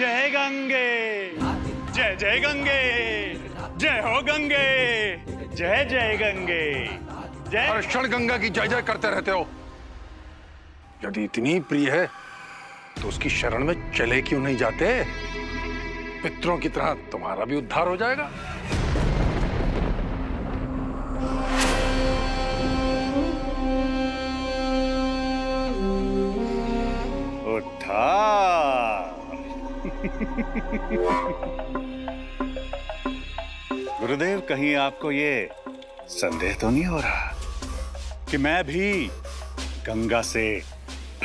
जय गंगे, जय जय गंगे, जय हो गंगे, जय जय गंगे, जय। हर क्षण गंगा की जय जय करते रहते हो। यदि इतनी प्रिय है तो उसकी शरण में चले क्यों नहीं जाते? पितरों की तरह तुम्हारा भी उद्धार हो जाएगा। गुरुदेव, कहीं आपको ये संदेह तो नहीं हो रहा कि मैं भी गंगा से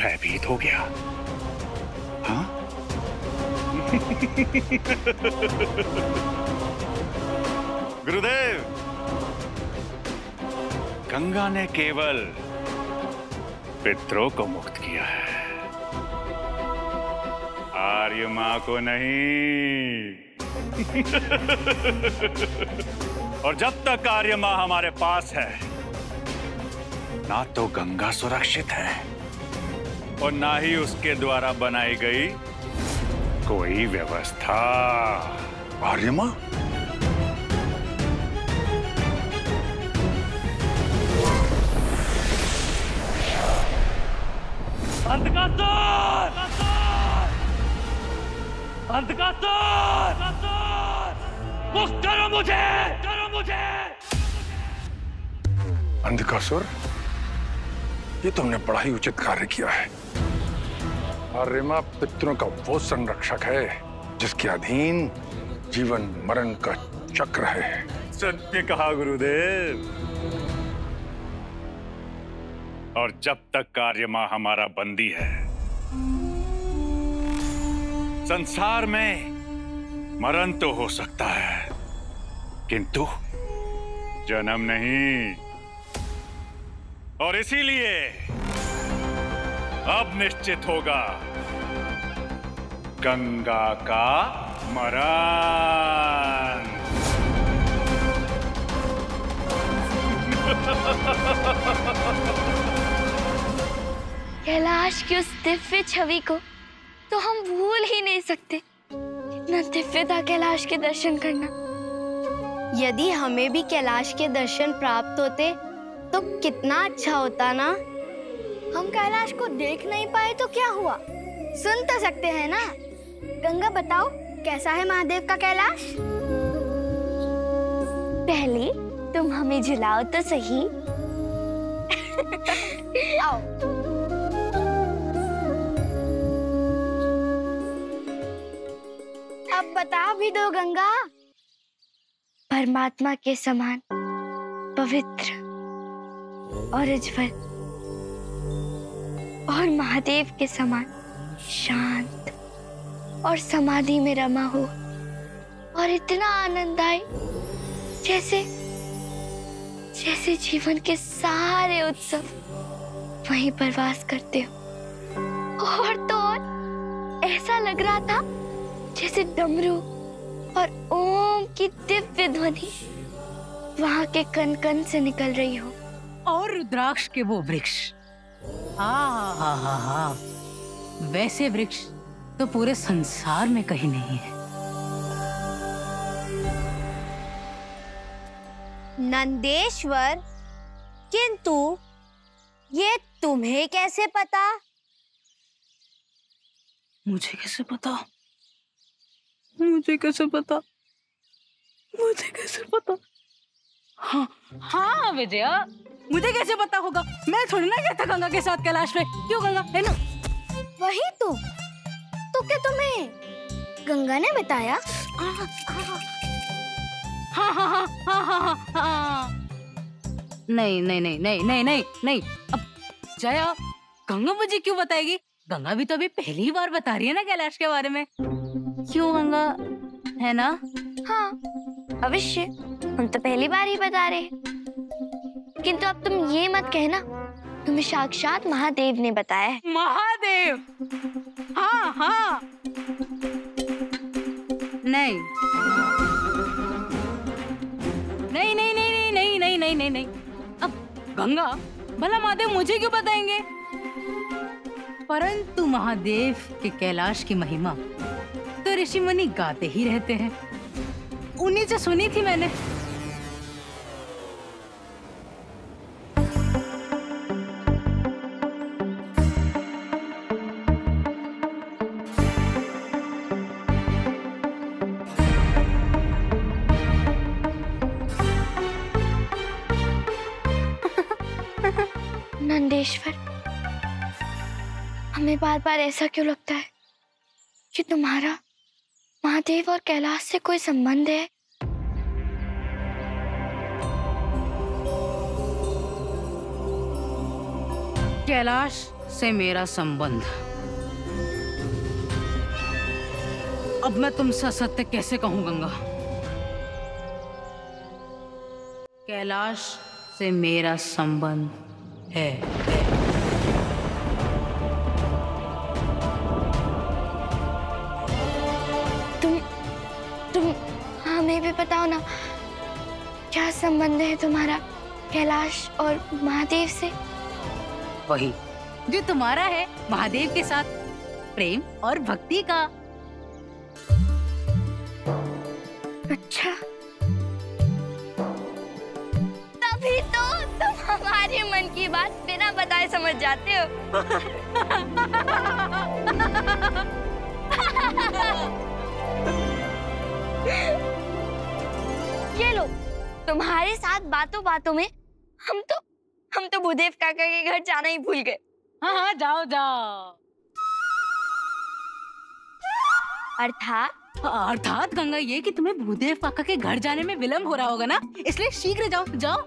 भयभीत हो गया? हाँ। गुरुदेव, गंगा ने केवल पितरों को मुक्त किया है, आर्यमा को नहीं। और जब तक आर्यमा हमारे पास है, ना तो गंगा सुरक्षित है और ना ही उसके द्वारा बनाई गई कोई व्यवस्था। आर्यमा? अंधकासुर! अंधकासुर! मुक्त करो मुझे! करो मुझे! अंधकासुर, ये तुमने बड़ा ही उचित कार्य किया है। आर्यमा पितरों का वो संरक्षक है जिसके अधीन जीवन मरण का चक्र है। सत्य कहा गुरुदेव। और जब तक आर्यमा हमारा बंदी है, संसार में मरण तो हो सकता है, किंतु जन्म नहीं। और इसीलिए अब निश्चित होगा गंगा का मरण। कैलाश की उस दिव्य छवि को तो हम भूल ही नहीं सकते। कितना दिव्य था कैलाश के दर्शन करना। यदि हमें भी कैलाश के दर्शन प्राप्त होते तो कितना अच्छा होता ना। हम कैलाश को देख नहीं पाए तो क्या हुआ, सुन तो सकते हैं ना। गंगा, बताओ कैसा है महादेव का कैलाश? पहले तुम हमें झुलाओ तो सही। आओ। अब बता भी दो गंगा। परमात्मा के समान पवित्र और उज्जवल और महादेव के समान शांत और समाधि में रमा हो, और इतना आनंद आए जैसे जैसे जीवन के सारे उत्सव वहीं प्रवास करते हो। और तो और ऐसा लग रहा था जैसे डमरू और ओम की दिव्य ध्वनि वहां के कन कन से निकल रही हो। और रुद्राक्ष के वो वृक्ष, हा, वैसे वृक्ष तो पूरे संसार में कहीं नहीं है। नंदेश्वर, किंतु ये तुम्हें कैसे पता? मुझे कैसे पता? हाँ विजया, मुझे कैसे पता होगा? मैं थोड़ी ना गया था गंगा के साथ कैलाश में। क्यों गंगा, है ना? वही तो क्या तुम्हें गंगा ने बताया? नहीं। अब जया, गंगा मुझे क्यों बताएगी? गंगा भी तो अभी पहली बार बता रही है ना कैलाश के बारे में। क्यों गंगा, है ना? हाँ अवश्य, हम तो पहली बार ही बता रहे। किंतु अब तुम ये मत कहना तुम्हें साक्षात महादेव ने बताया है। महादेव? हाँ। नहीं। अब गंगा, भला महादेव मुझे क्यों बताएंगे? परंतु महादेव के कैलाश की महिमा तो ऋषि मुनि गाते ही रहते हैं, उन्हीं से सुनी थी मैंने। नंदेश्वर, हमें बार बार ऐसा क्यों लगता है कि तुम्हारा महादेव और कैलाश से कोई संबंध है? कैलाश से मेरा संबंध। अब मैं तुमसे असत्य कैसे कहूं गंगा? कैलाश से मेरा संबंध है। बताओ ना, क्या संबंध है तुम्हारा कैलाश और महादेव से? वही जो तुम्हारा है महादेव के साथ, प्रेम और भक्ति का। अच्छा, तभी तो तुम हमारे मन की बात बिना बताए समझ जाते हो। ये लो, तुम्हारे साथ बातों बातों में हम तो भूदेव काका के घर जाना ही भूल गए। हाँ, जाओ जाओ। अर्थात गंगा ये कि तुम्हें भूदेव काका के घर जाने में विलंब हो रहा होगा ना, इसलिए शीघ्र जाओ जाओ।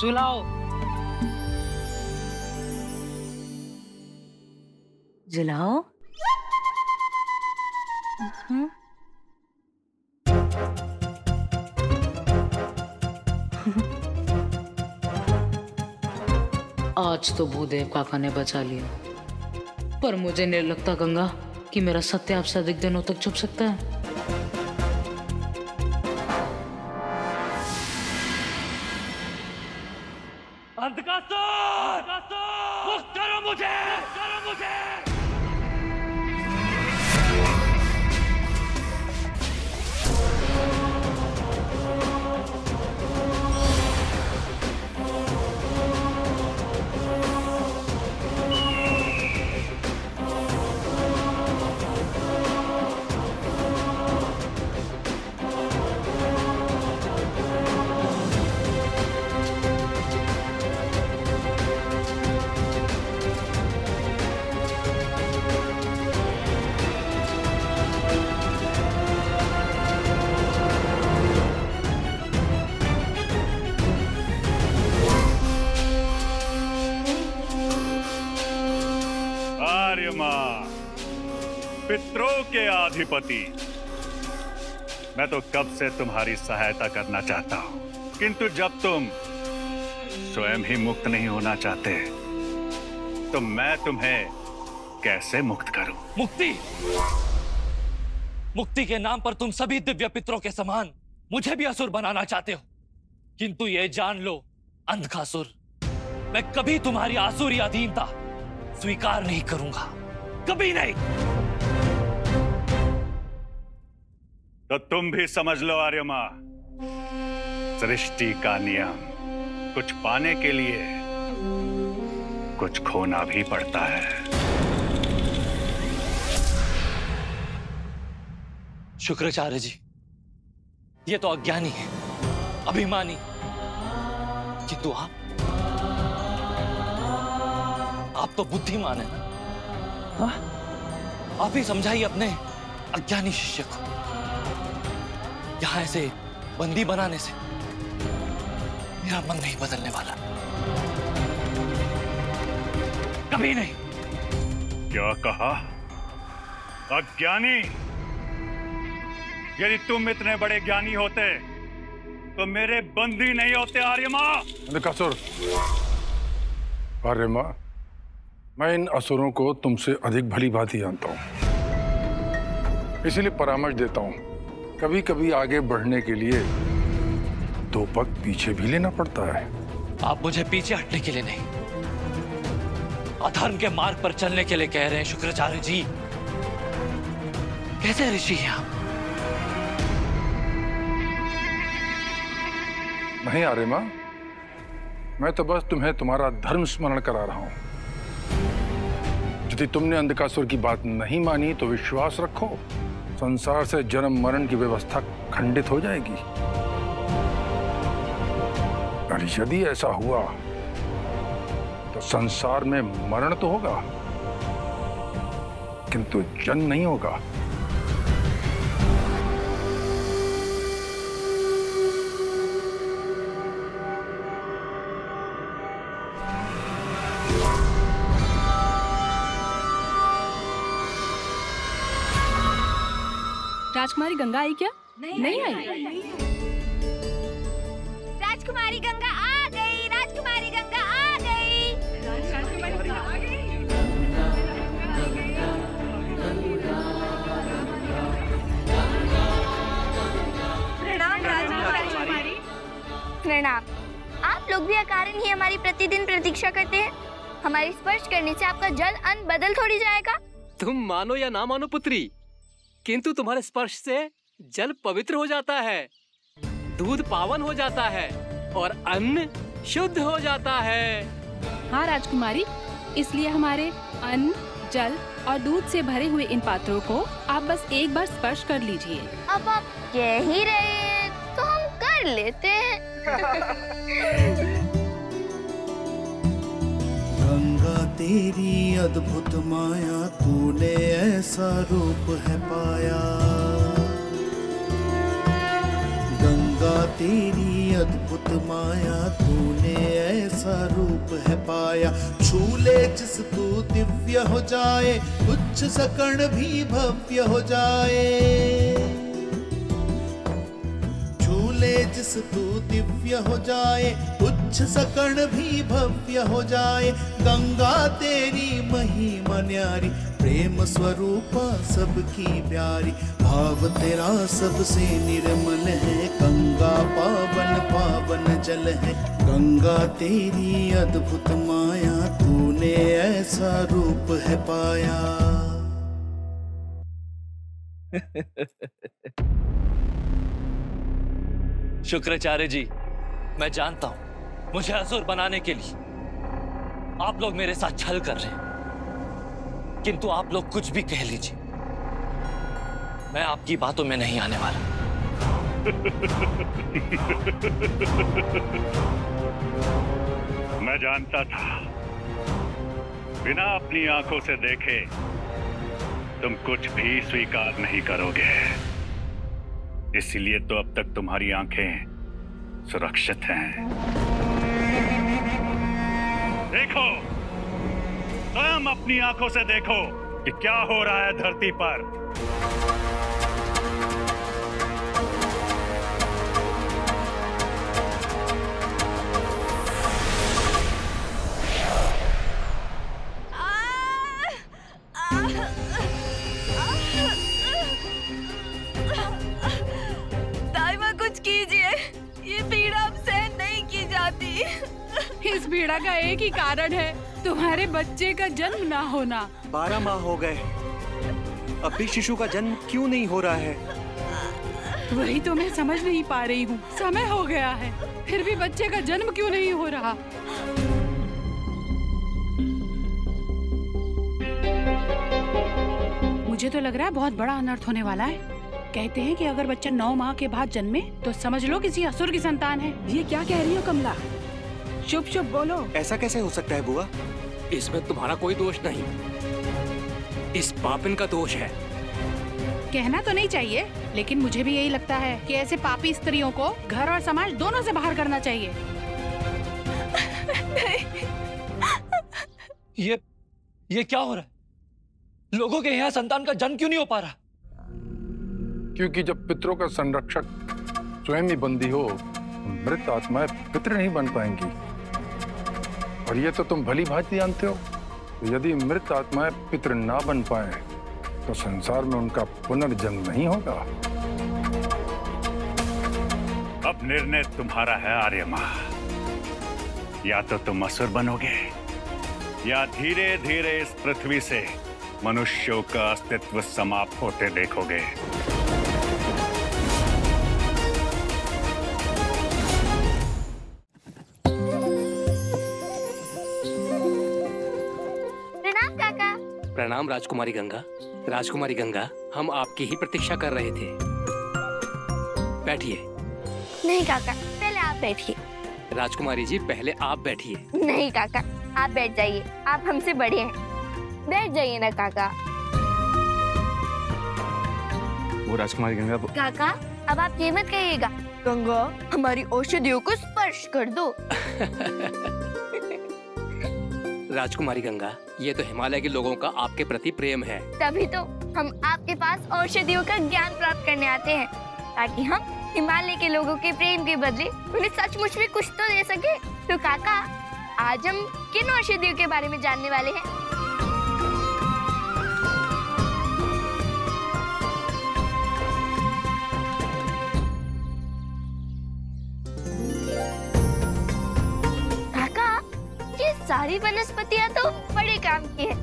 झुलाओ जलाओ। आज तो भूदेव काका ने बचा लिया, पर मुझे नहीं लगता गंगा कि मेरा सत्य आपसे अधिक दिनों तक छुप सकता है। अंधकासुर, मुक्त करो मुझे, मुक्त करो मुझे। पितरों के अधिपति, मैं तो कब से तुम्हारी सहायता करना चाहता हूं, किंतु जब तुम स्वयं ही मुक्त नहीं होना चाहते तो मैं तुम्हें कैसे मुक्त करूं? मुक्ति, मुक्ति के नाम पर तुम सभी दिव्य पितरों के समान मुझे भी असुर बनाना चाहते हो, किंतु यह जान लो अंधकासुर, मैं कभी तुम्हारी आसुरी अधीनता स्वीकार नहीं करूंगा, कभी नहीं। तो तुम भी समझ लो आर्यमा, सृष्टि का नियम, कुछ पाने के लिए कुछ खोना भी पड़ता है। शुक्राचार्य जी, ये तो अज्ञानी है, अभिमानी, किंतु आप तो बुद्धिमान है। हाँ? आप ही समझाइए अपने अज्ञानी शिष्य को, यहां ऐसे बंदी बनाने से मेरा मन नहीं बदलने वाला, कभी नहीं। क्या कहा अज्ञानी? यदि तुम इतने बड़े ज्ञानी होते तो मेरे बंदी नहीं होते आर्यमा। अंधकासुर, आर्यमा, मैं इन असुरों को तुमसे अधिक भली भांति जानता हूं, इसीलिए परामर्श देता हूं, कभी कभी आगे बढ़ने के लिए दो पग पीछे भी लेना पड़ता है। आप मुझे पीछे हटने के लिए नहीं, अधर्म के मार्ग पर चलने के लिए कह रहे हैं शुक्राचार्य जी। कैसे ऋषि हैं आप? नहीं आर्यमा, मैं तो बस तुम्हें तुम्हारा धर्म स्मरण करा रहा हूं। यदि तुमने अंधकासुर की बात नहीं मानी तो विश्वास रखो, संसार से जन्म मरण की व्यवस्था खंडित हो जाएगी। और यदि ऐसा हुआ तो संसार में मरण तो होगा किंतु जन्म नहीं होगा। राजकुमारी गंगा आई क्या? नहीं आई। राजकुमारी गंगा आ गई, राजकुमारी गंगा आ गई। प्रणाम राजकुमारी। प्रणाम। आप लोग भी अकारण ही हमारी प्रतिदिन प्रतीक्षा करते हैं। हमारे स्पर्श करने से आपका जल अन्न बदल थोड़ी जाएगा। तुम मानो या ना मानो पुत्री, किंतु तुम्हारे स्पर्श से जल पवित्र हो जाता है, दूध पावन हो जाता है और अन्न शुद्ध हो जाता है। हाँ राजकुमारी, इसलिए हमारे अन्न, जल और दूध से भरे हुए इन पात्रों को आप बस एक बार स्पर्श कर लीजिए। अब आप यही रहे तो हम कर लेते हैं। गंगा तेरी अद्भुत माया, तूने ऐसा रूप है पाया। गंगा तेरी अद्भुत माया, तूने ऐसा रूप है पाया। छूले जिस तू दिव्य हो जाए, तुच्छ सकण भी भव्य हो जाए। छूले जिस तू दिव्य हो जाए, तुच्छ सकण भी भव्य हो जाए। गंगा तेरी महिमा न्यारी, प्रेम स्वरूपा सबकी प्यारी। भाव तेरा सबसे निर्मल है, गंगा पावन पावन जल है। गंगा तेरी अद्भुत माया, तूने ऐसा रूप है पाया। शुक्राचार्य जी, मैं जानता हूं मुझे असुर बनाने के लिए आप लोग मेरे साथ छल कर रहे हैं, किंतु आप लोग कुछ भी कह लीजिए, मैं आपकी बातों में नहीं आने वाला। मैं जानता था बिना अपनी आंखों से देखे तुम कुछ भी स्वीकार नहीं करोगे, इसलिए तो अब तक तुम्हारी आंखें सुरक्षित हैं। देखो, स्वयं अपनी आंखों से देखो कि क्या हो रहा है धरती पर। दाइमा कुछ कीजिए, ये पीड़ा अब सहन नहीं की जाती। इस पीड़ा का एक ही कारण है, तुम्हारे बच्चे का जन्म ना होना। 12 माह हो गए, अब भी शिशु का जन्म क्यों नहीं हो रहा है? वही तो मैं समझ नहीं पा रही हूँ। समय हो गया है फिर भी बच्चे का जन्म क्यों नहीं हो रहा? मुझे तो लग रहा है बहुत बड़ा अनर्थ होने वाला है। कहते हैं कि अगर बच्चा 9 माह के बाद जन्मे तो समझ लो किसी असुर की संतान है। ये क्या कह रही हो कमला? चुप चुप बोलो। ऐसा कैसे हो सकता है बुआ? इसमें तुम्हारा कोई दोष नहीं, इस पापिन का दोष है। कहना तो नहीं चाहिए लेकिन मुझे भी यही लगता है कि ऐसे पापी स्त्रियों को घर और समाज दोनों से बाहर करना चाहिए। ये क्या हो रहा है? लोगों के यहाँ संतान का जन्म क्यों नहीं हो पा रहा? क्योंकि जब पितरों का संरक्षक स्वयं ही बंदी हो, मृत आत्माएं पितृ नहीं बन पाएंगी। और ये तो तुम भली भांति जानते हो। तो यदि मृत आत्माएं पितृ ना बन पाए तो संसार में उनका पुनर्जन्म नहीं होगा। अब निर्णय तुम्हारा है आर्यमा, या तो तुम असुर बनोगे या धीरे धीरे इस पृथ्वी से मनुष्यों का अस्तित्व समाप्त होते देखोगे। प्रणाम काका। प्रणाम राजकुमारी गंगा। राजकुमारी गंगा, हम आपकी ही प्रतीक्षा कर रहे थे। बैठिए। नहीं काका, पहले आप बैठिए। राजकुमारी जी, पहले आप बैठिए। नहीं काका, आप बैठ जाइए, आप हमसे बड़े हैं। बैठ जाइए ना काका। वो राजकुमारी गंगा। काका, अब आप ये मत कहिएगा गंगा हमारी औषधियों को स्पर्श कर दो। राजकुमारी गंगा, ये तो हिमालय के लोगों का आपके प्रति प्रेम है, तभी तो हम आपके पास औषधियों का ज्ञान प्राप्त करने आते हैं, ताकि हम हिमालय के लोगों के प्रेम के बदले उन्हें सचमुच में कुछ तो दे सके। तो काका, आज हम किन औषधियों के बारे में जानने वाले हैं? काका, ये सारी वनस्पतियाँ तो बड़े काम की हैं,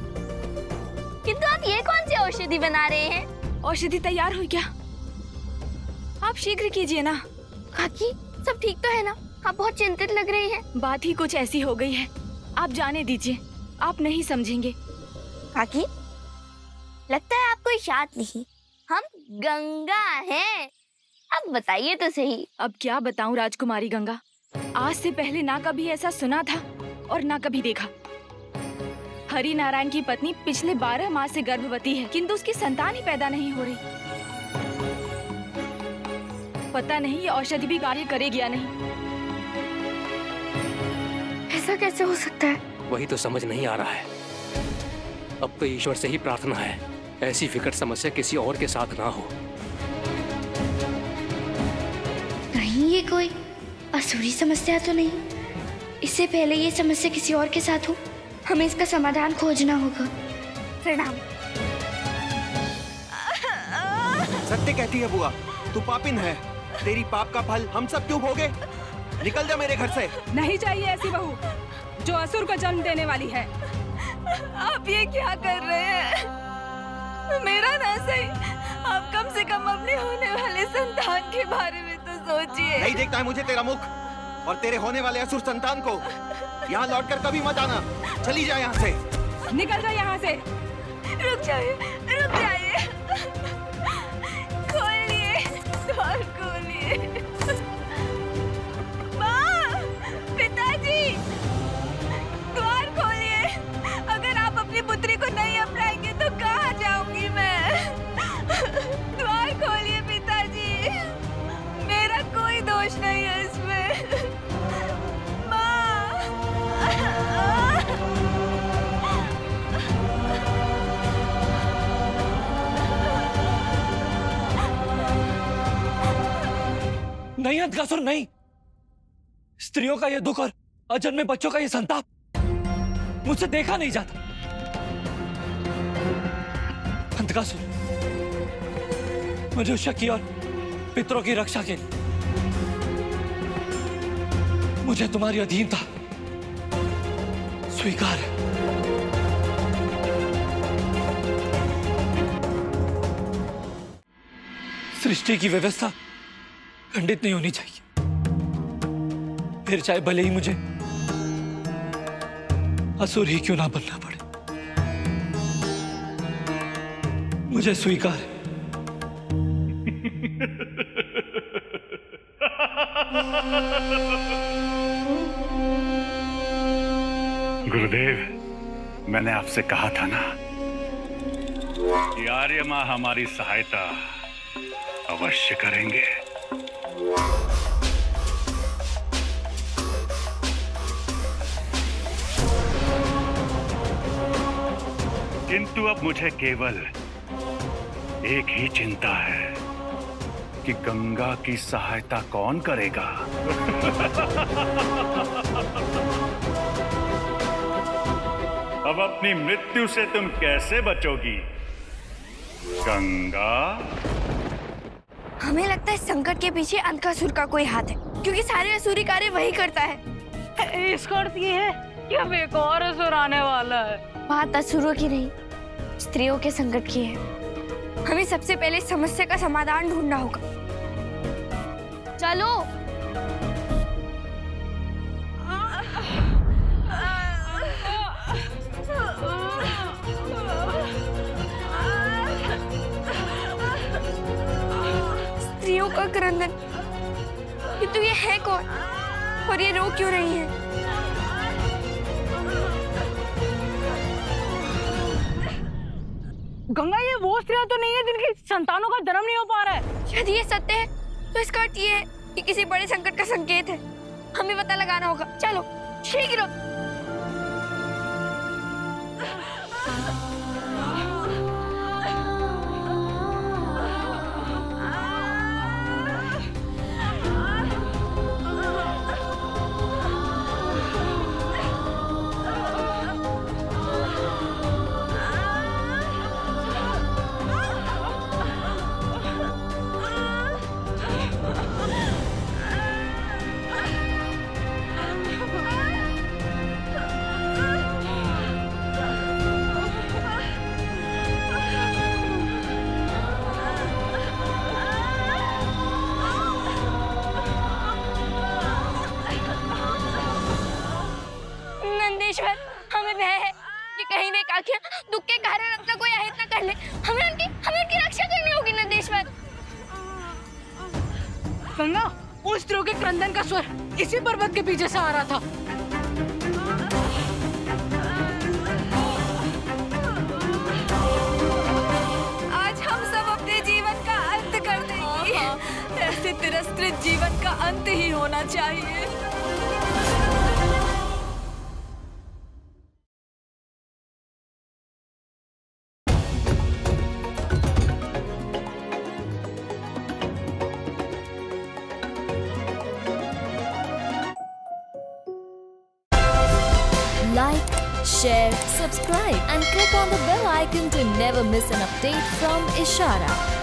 किंतु आप ये कौन सी औषधि बना रहे हैं? औषधि तैयार हुई क्या? आप शीघ्र कीजिए ना। काकी, सब ठीक तो है ना? आप बहुत चिंतित लग रही हैं। बात ही कुछ ऐसी हो गई है, आप जाने दीजिए, आप नहीं समझेंगे। काकी, लगता है आपको याद नहीं, हम गंगा हैं। अब बताइए तो सही। अब क्या बताऊं राजकुमारी गंगा, आज से पहले ना कभी ऐसा सुना था और ना कभी देखा। हरि नारायण की पत्नी पिछले 12 माह से गर्भवती है, किंतु उसकी संतान ही पैदा नहीं हो रही। पता नहीं ये औषधि भी कार्य करेगी या नहीं। ऐसा कैसे हो सकता है? वही तो समझ नहीं आ रहा है। अब तो ईश्वर से ही प्रार्थना है ऐसी विकट समस्या किसी और के साथ ना हो। नहीं, ये कोई असुरी समस्या तो नहीं? इससे पहले ये समस्या किसी और के साथ हो, हमें इसका समाधान खोजना होगा। प्रणाम। सत्य कहती है बुआ, तू पापिन है, तेरी पाप का फल हम सब क्यों भोगे? निकल जा मेरे घर से। नहीं चाहिए ऐसी बहू जो असुर को जन्म देने वाली है। आप ये क्या कर रहे हैं? मेरा ना सही, आप कम से कम अपने होने वाले संतान के बारे में तो सोचिए। नहीं देखता है मुझे तेरा मुख और तेरे होने वाले असुर संतान को। यहाँ लौट कर कभी मत आना, चली जाए यहाँ से। निकल जाए यहाँ से। रुक जाइए, रुक जाइए। पिताजी, द्वार खोलिए। अगर आप अपनी पुत्री को नहीं अपनाएंगे तो कहाँ जाऊंगी मैं? द्वार खोलिए पिताजी, मेरा कोई दोष नहीं है इसमें। माँ। नहीं अंधकासुर, नहीं। स्त्रियों का यह दुख और अजन्मे बच्चों का यह संताप मुझसे देखा नहीं जाता। अंधकासुर, मुझे शक्ति और पितरों की रक्षा के लिए मुझे तुम्हारी अधीनता स्वीकार है। सृष्टि की व्यवस्था खंडित नहीं होनी चाहिए, फिर चाहे भले ही मुझे असुर ही क्यों ना बनना पड़े। मुझे स्वीकार है। गुरुदेव, मैंने आपसे कहा था ना कि आर्यमा हमारी सहायता अवश्य करेंगे। किंतु अब मुझे केवल एक ही चिंता है कि गंगा की सहायता कौन करेगा? अब अपनी मृत्यु से तुम कैसे बचोगी गंगा? हमें लगता है संकट के पीछे अंधकासुर का कोई हाथ है, क्योंकि सारे असुरी कार्य वही करता है। इस करती है क्या? एक और असुर आने वाला है। बात असुरों की नहीं, स्त्रियों के संकट की है। हमें सबसे पहले समस्या का समाधान ढूंढना होगा। चलो। स्त्रियों का क्रंदन, किंतु ये है कौन और ये रो क्यों रही है? गंगा, ये वो स्त्रियां तो नहीं है जिनकी संतानों का जन्म नहीं हो पा रहा है। यदि ये सत्य है तो इसका अर्थ ये है कि किसी बड़े संकट का संकेत है। हमें पता लगाना होगा। चलो शीघ्र। हमें भय है कि कहीं ना काकिया दुख के कारण अपना कोई अहित न कर ले। हमें उनकी रक्षा करनी होगी नंदेश्वर। गंगा, उस स्त्रियों के क्रंदन का स्वर इसी पर्वत के पीछे से आ रहा था। आज हम सब अपने जीवन का अंत कर देंगे। ऐसे तिरस्कृत जीवन का अंत ही होना चाहिए। Like, share, subscribe and click on the bell icon to never miss an update from Ishara.